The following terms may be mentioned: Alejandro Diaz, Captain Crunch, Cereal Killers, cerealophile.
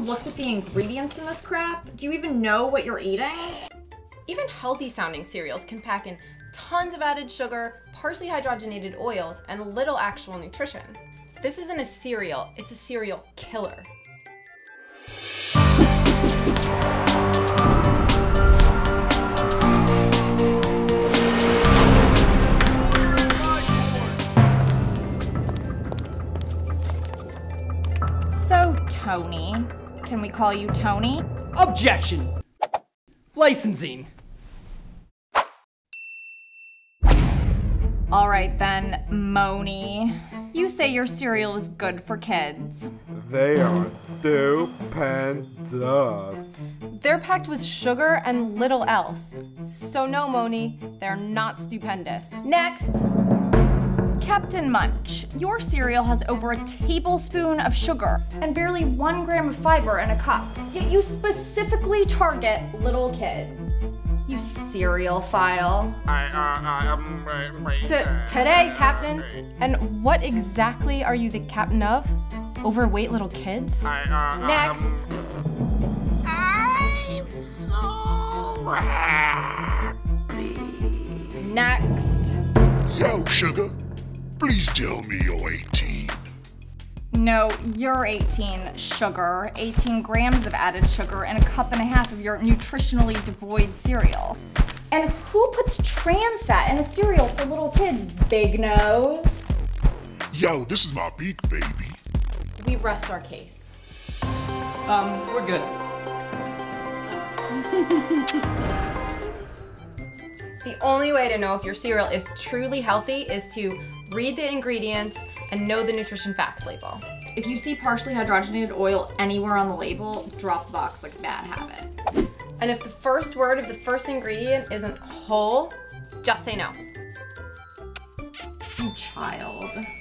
even looked at the ingredients in this crap? Do you even know what you're eating? Even healthy-sounding cereals can pack in tons of added sugar, partially hydrogenated oils, and little actual nutrition. This isn't a cereal, it's a cereal killer. So, Tony, can we call you Tony? Objection! Licensing! All right then, Moni. You say your cereal is good for kids. They are stupendous. They're packed with sugar and little else. So no, Moni, they're not stupendous. Next! Captain Munch, your cereal has over a tablespoon of sugar and barely 1 gram of fiber in a cup, yet you specifically target little kids. You cerealophile. Today, Captain. And what exactly are you the captain of? Overweight little kids? Next. I'm so happy. Next. Yo, sugar. Please tell me you're 18. No, you're 18, sugar. 18 grams of added sugar and a cup and a half of your nutritionally devoid cereal. And who puts trans fat in a cereal for little kids, big nose? Yo, this is my peak, baby. We rest our case. We're good. The only way to know if your cereal is truly healthy is to read the ingredients and know the nutrition facts label. If you see partially hydrogenated oil anywhere on the label, drop the box like a bad habit. And if the first word of the first ingredient isn't whole, just say no. You child.